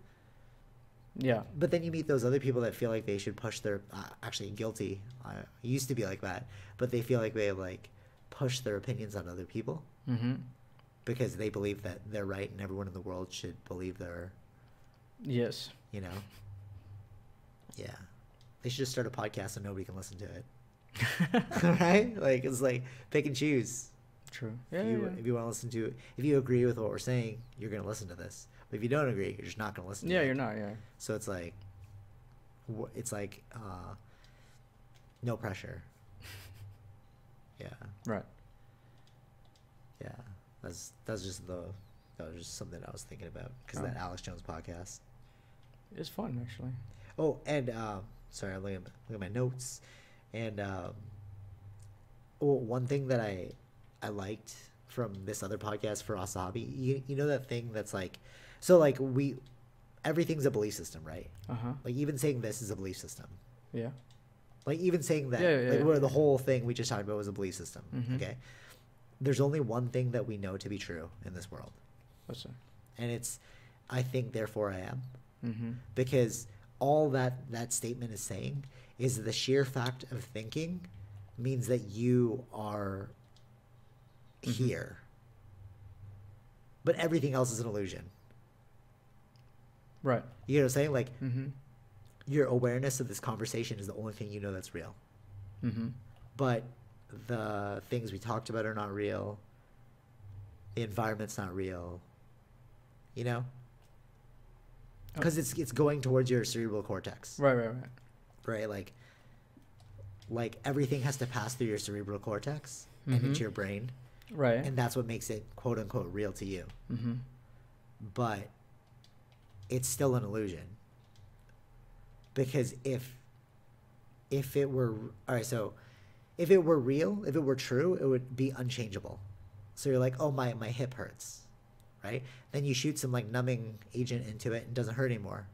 Yeah. But then you meet those other people that feel like they should push their actually guilty. I used to be like that, but they feel like they like push their opinions on other people because they believe that they're right and everyone in the world should believe they're. Yes. You know. Yeah. They should just start a podcast and nobody can listen to it. Right? Like, it's like pick and choose. True. Yeah. If you want to listen to, if you agree with what we're saying, you're going to listen to this. But if you don't agree, you're just not going to listen to it. Yeah, you're not, yeah. So it's like no pressure. Yeah. Right. Yeah. That was just something I was thinking about because of that Alex Jones podcast. It was fun, actually. Oh, and sorry, I'm looking at my notes. And one thing that I liked from this other podcast for Asabi, you know that thing that's like, so like everything's a belief system, right? Like even saying this is a belief system. Yeah. Like even saying that, where the whole thing we just talked about was a belief system. Okay. There's only one thing that we know to be true in this world. What's that? And it's, I think, therefore I am. Because all that statement is saying is the sheer fact of thinking means that you are here. But everything else is an illusion. Right. You know what I'm saying? Like, your awareness of this conversation is the only thing you know that's real. But the things we talked about are not real. The environment's not real. You know? Because it's going towards your cerebral cortex. Right. Right? Like everything has to pass through your cerebral cortex and into your brain. Right. And that's what makes it, quote unquote, real to you. But it's still an illusion. Because if it were, all right, so if it were real, if it were true, it would be unchangeable. So you're like, oh, my hip hurts, right? Then you shoot some like numbing agent into it and it doesn't hurt anymore.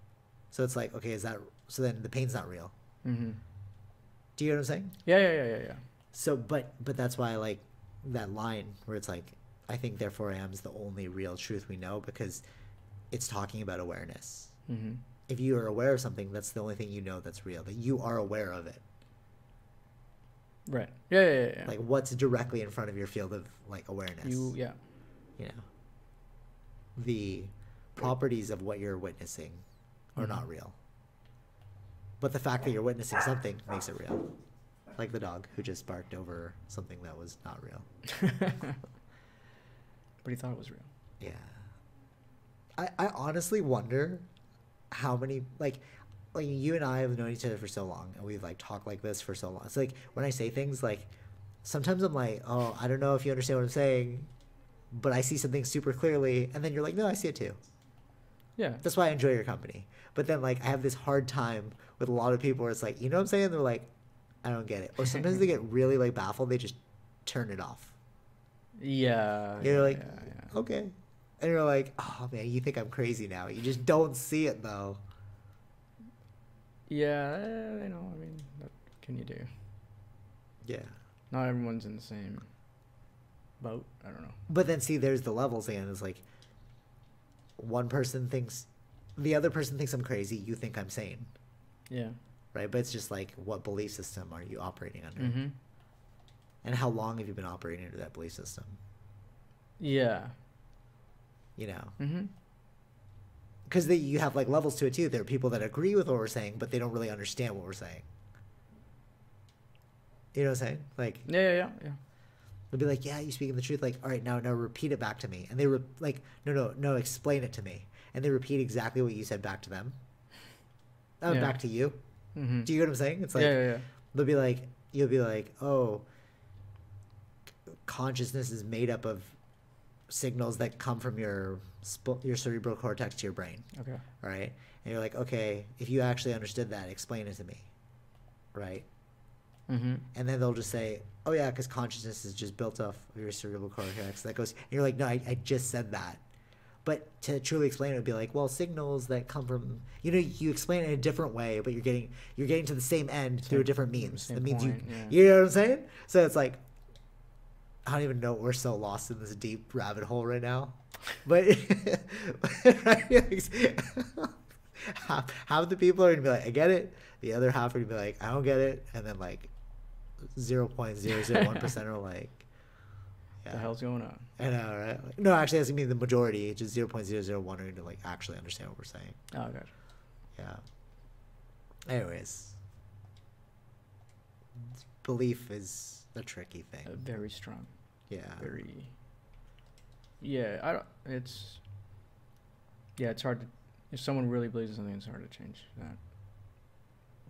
So it's like, okay, is that, so then the pain's not real. Mm-hmm. Do you know what I'm saying? Yeah. So, but that's why I like that line where it's like, I think therefore I am is the only real truth we know, because it's talking about awareness. Mm-hmm. If you are aware of something, that's the only thing you know that's real, that you are aware of it. Right. Yeah. Like what's directly in front of your field of like awareness. You know, the properties of what you're witnessing are not real. But the fact that you're witnessing something makes it real. Like the dog who just barked over something that was not real. But he thought it was real. Yeah. I honestly wonder how many, like you and I have known each other for so long, and we've like talked like this for so long. It's like when I say things, like sometimes I'm like, oh, I don't know if you understand what I'm saying, but I see something super clearly, and then you're like, no, I see it too. Yeah. That's why I enjoy your company. But then like I have this hard time with a lot of people where it's like, you know what I'm saying? They're like, I don't get it. Or sometimes they get really like baffled. They just turn it off. Yeah. You're like, yeah. Okay. And you're like, oh man, you think I'm crazy now. You just don't see it though. Yeah, you know, I mean, what can you do? Yeah. Not everyone's in the same boat. I don't know. But then see, there's the levels again. It's like one person thinks, the other person thinks I'm crazy. You think I'm sane. Yeah. Right? But it's just like, what belief system are you operating under? Mm-hmm. And how long have you been operating under that belief system? Yeah. You know? Mm-hmm. Because you have like levels to it too. There are people that agree with what we're saying, but they don't really understand what we're saying. You know what I'm saying? Like, yeah. They'll be like, yeah, you're speaking the truth. Like, all right, now repeat it back to me. And they were like, no, explain it to me. And they repeat exactly what you said back to them. Back to you. Mm-hmm. Do you know what I'm saying? It's like, They'll be like, you'll be like, oh, consciousness is made up of signals that come from your cerebral cortex to your brain. Okay. All right. And you're like, okay, if you actually understood that, explain it to me. Right. Mm-hmm. And then they'll just say, oh yeah, because consciousness is just built off of your cerebral cortex. That goes, and you're like, no, I just said that. But to truly explain it would be like, well, signals that come from, you know, you explain it in a different way, but you're getting to the same end through a different means. That means you know what I'm saying? So it's like, I don't even know, we're so lost in this deep rabbit hole right now. But half the people are going to be like, I get it. The other half are going to be like, I don't get it. And then like 0.001% are like, what the hell's going on? I know, right? Like, no, actually, that's going to be the majority. Just 0.001 are going to like actually understand what we're saying. Oh, gotcha. Yeah. Anyways. Belief is a tricky thing. Very strong. Yeah. Very. Yeah, I don't. It's. Yeah, it's hard to. If someone really believes in something, it's hard to change that.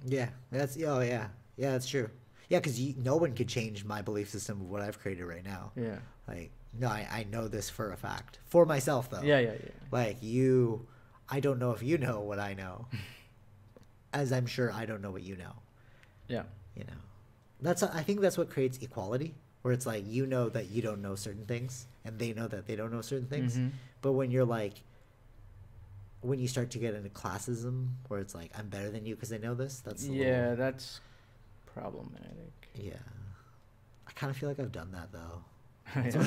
Yeah, that's. Oh yeah, yeah, that's true. Yeah, because no one could change my belief system of what I've created right now. Yeah. Like no, I know this for a fact for myself though. Yeah. Like you, I don't know if you know what I know, as I'm sure I don't know what you know. Yeah. You know. I think that's what creates equality, where it's like you know that you don't know certain things, and they know that they don't know certain things. Mm-hmm. But when you're like, when you start to get into classism, where it's like I'm better than you because I know this. That's that's problematic. Yeah, I kind of feel like I've done that though.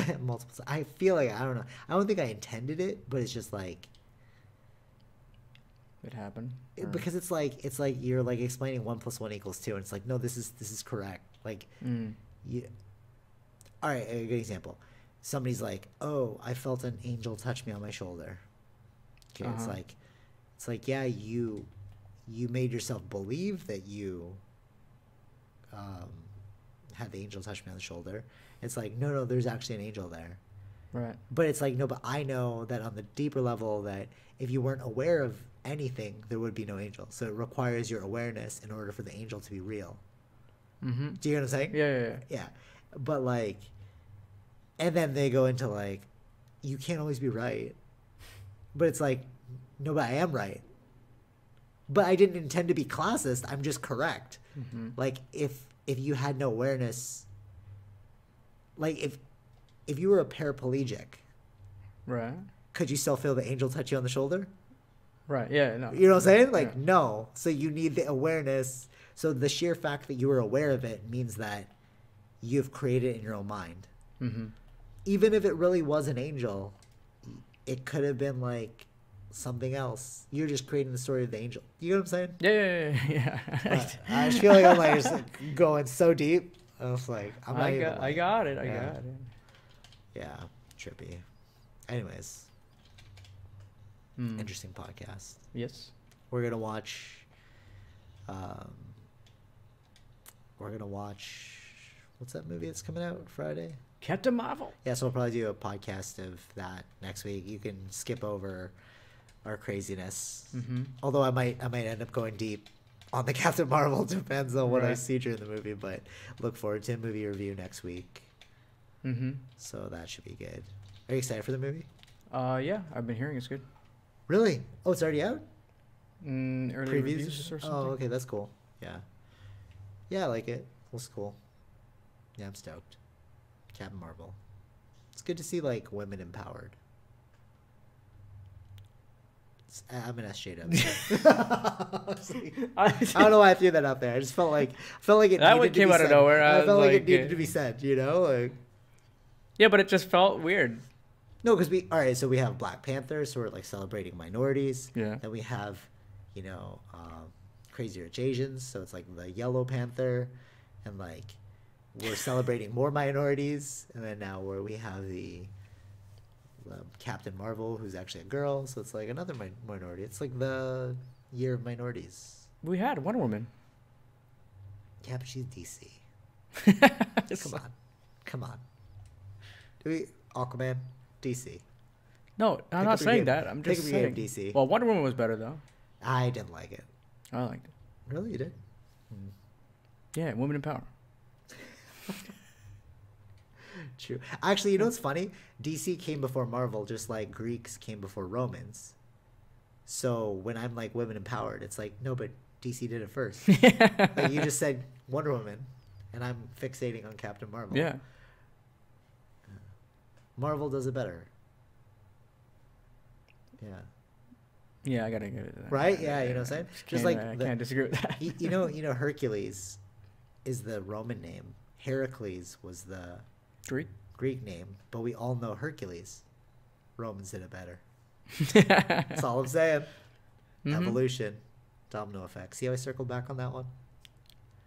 Yeah. Multiple. I feel like I don't know. I don't think I intended it, but it's just like it happened. Because it's like you're like explaining 1 + 1 = 2, and it's like no, this is correct. Like, all right, a good example. Somebody's like, oh, I felt an angel touch me on my shoulder. Okay, it's like yeah, you made yourself believe that you had the angel touch me on the shoulder. It's like no, there's actually an angel there. Right. But it's like no, but I know that on the deeper level that if you weren't aware of anything, there would be no angel. So it requires your awareness in order for the angel to be real. Mm-hmm. Do you know what I'm saying? Yeah. But like, and then they go into like, you can't always be right. But it's like, no, but I am right. But I didn't intend to be classist. I'm just correct. Mm-hmm. Like if you had no awareness, like if you were a paraplegic, right? Could you still feel the angel touch you on the shoulder? Right. Yeah. No. You know what I'm saying? Like no. So you need the awareness So the sheer fact that you were aware of it means that you've created it in your own mind. Mm-hmm. Even if it really was an angel, it could have been like something else. You're just creating the story of the angel. You know what I'm saying? Yeah. I feel like I'm like just going so deep. I was like, I got it. Yeah, trippy. Anyways, interesting podcast. Yes, we're gonna watch. What's that movie that's coming out Friday? Captain Marvel. Yeah, so we'll probably do a podcast of that next week. You can skip over our craziness. Mm-hmm. Although I might end up going deep on the Captain Marvel. Depends on what I see during the movie, but look forward to a movie review next week. Mm-hmm. So that should be good. Are you excited for the movie? Yeah, I've been hearing it's good. Really? Oh, it's already out? Early reviews or something. Oh, okay, that's cool. Yeah. Yeah, I like it. Looks cool. Yeah, I'm stoked. Captain Marvel. It's good to see, like, women empowered. I'm an SJW. I don't know why I threw that out there. I just felt like it needed to be said. That one came out of nowhere. I felt like it needed to be said, you know? Like, yeah, but it just felt weird. No, because so we have Black Panther, so we're like celebrating minorities. Yeah. Then we have, you know, Crazy Rich Asians, so it's like the Yellow Panther, and like we're celebrating more minorities. And then now we have the Captain Marvel, who's actually a girl, so it's like another minority. It's like the year of minorities. We had Wonder Woman. Yeah, but she's DC. Come on. Do we Aquaman? DC. No, I'm not saying that. I'm just saying DC. Well, Wonder Woman was better though. I didn't like it. I liked it. Really, you did? Mm. Yeah, women in power. True. Actually, you know what's funny? DC came before Marvel, just like Greeks came before Romans. So when I'm like women empowered, it's like no, but DC did it first. Like you just said Wonder Woman, and I'm fixating on Captain Marvel. Yeah. Marvel does it better. Yeah. Yeah, I gotta get it. Right? Yeah, you know what I'm saying? Just like I can't disagree with that. you know, Hercules is the Roman name. Heracles was the Greek name, but we all know Hercules. Romans did it better. That's all I'm saying. Mm-hmm. Evolution, domino effect. See how I circled back on that one?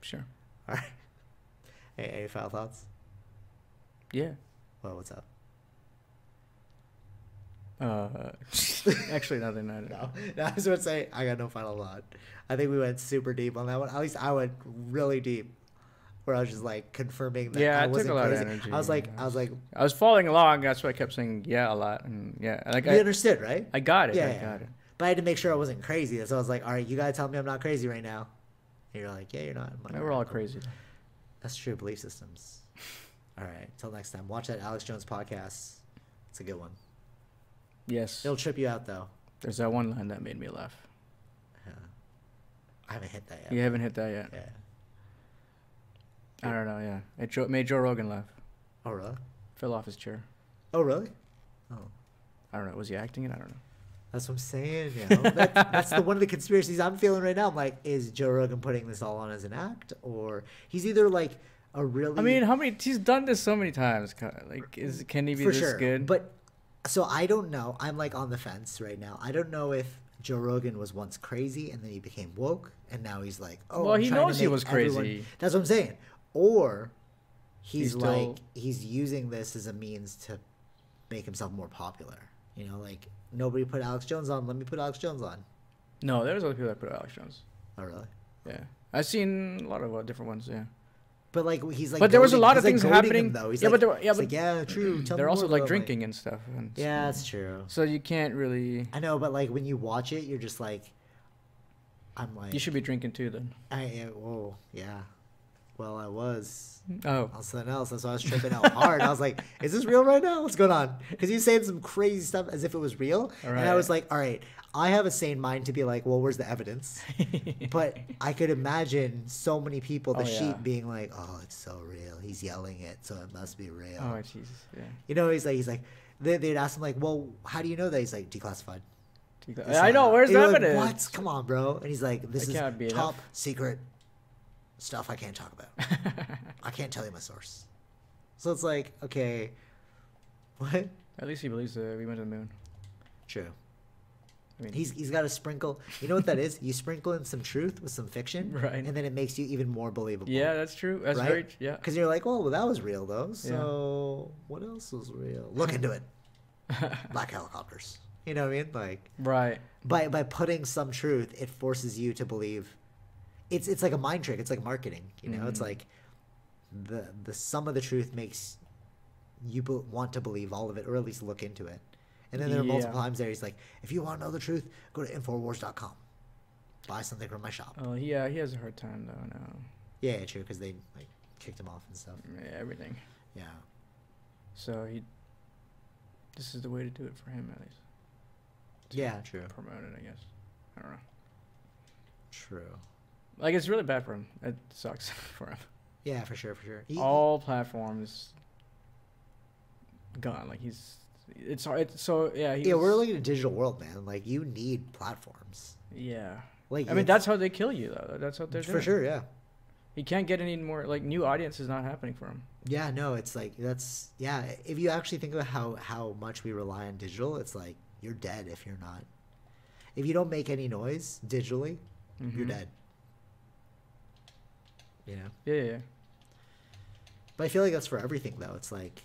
Sure. All right. Hey, any final thoughts? Yeah. Well, what's up? Actually, nothing. No, I was going to say, I got no final thought. I think we went super deep on that one. At least I went really deep, where I was just like confirming that. Yeah, I wasn't took a lot crazy. Of energy. I was following along. That's why I kept saying yeah a lot. And yeah, like you understood, right? I got it. Yeah, I got it. But I had to make sure I wasn't crazy. So I was like, all right, you gotta tell me I'm not crazy right now. And you're like, yeah, you're not. Like, we're all crazy. That's true. Belief systems. All right. Till next time, watch that Alex Jones podcast. It's a good one. Yes. It'll trip you out, though. There's that one line that made me laugh. I haven't hit that yet. You haven't hit that yet? Yeah. I don't know, yeah. It made Joe Rogan laugh. Oh, really? Fell off his chair. Oh, really? Oh. I don't know. Was he acting it? I don't know. That's what I'm saying, you know? That's one of the conspiracies I'm feeling right now. I'm like, is Joe Rogan putting this all on as an act? Or he's either like... I mean, how many? He's done this so many times. Like, can he be this good? But so I don't know. I'm like on the fence right now. I don't know if Joe Rogan was once crazy and then he became woke and now he's like, oh, well, he knows he was crazy. That's what I'm saying. Or he's like, he's using this as a means to make himself more popular. You know, like nobody put Alex Jones on. Let me put Alex Jones on. No, there was other people that put Alex Jones. Oh, really? Yeah, I've seen a lot of different ones. Yeah. But like he's like, but there was a lot of things happening though. Yeah, but yeah, true. They're also like drinking and stuff. Yeah, that's true. So you can't really. I know, but like when you watch it, you're just like, I'm like. You should be drinking too then. Oh yeah, well I was. Oh. On something else, that's why I was tripping out hard. I was like, is this real right now? What's going on? Because you saying some crazy stuff as if it was real, and I was like, all right. I have a sane mind to be like, well, where's the evidence? But I could imagine so many people, sheep being like, oh, it's so real. He's yelling it, so it must be real. Oh, Jesus. Yeah. You know, he's like, they'd ask him like, well, how do you know that? He's like, declassified. I know. Where's the evidence? Like, what? Come on, bro. And he's like, this is top secret. stuff I can't talk about. I can't tell you my source. So it's like, okay, what? At least he believes we went to the moon. True. I mean, he's got to sprinkle. You know what that is? You sprinkle in some truth with some fiction, right? And then it makes you even more believable. Yeah, that's true. That's right? Yeah. Because you're like, oh, well, that was real though. So what else was real? Look into it. Black helicopters. You know what I mean? Like, right. By putting some truth, it forces you to believe. It's like a mind trick. It's like marketing. You know, it's like the sum of the truth makes you want to believe all of it, or at least look into it. And then there are multiple times there. He's like, if you want to know the truth, go to Infowars.com. Buy something from my shop. Oh, yeah. He has a hard time, though, now. Yeah, true, because they, like, kicked him off and stuff. Yeah, everything. Yeah. So he... This is the way to do it for him, at least. To true. Promote it, I guess. I don't know. True. Like, it's really bad for him. It sucks for him. Yeah, for sure, for sure. All platforms... Gone. Like, he's... It's hard. So yeah, we're living in a digital world, man. Like, you need platforms. Yeah. Like, I mean, that's how they kill you, though. That's what they're doing. For sure, yeah. He can't get any more, like, new audience is not happening for him. Yeah, no, it's like, that's, yeah. If you actually think about how much we rely on digital, it's like, you're dead if you're not. If you don't make any noise digitally, you're dead. You know? Yeah. But I feel like that's for everything, though. It's like,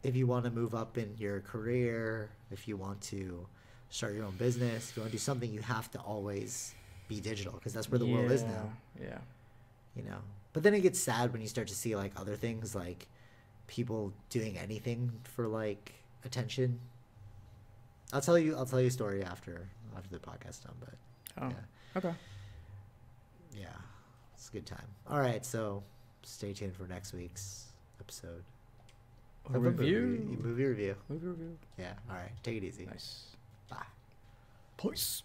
if you want to move up in your career, if you want to start your own business, if you want to do something, you have to always be digital, because that's where the world is now. Yeah. You know, but then it gets sad when you start to see, like, other things, like people doing anything for, like, attention. I'll tell you a story after the podcast's done, but okay. Yeah, it's a good time. All right, so stay tuned for next week's episode. Movie review. Yeah. All right. Take it easy. Nice. Bye. Peace.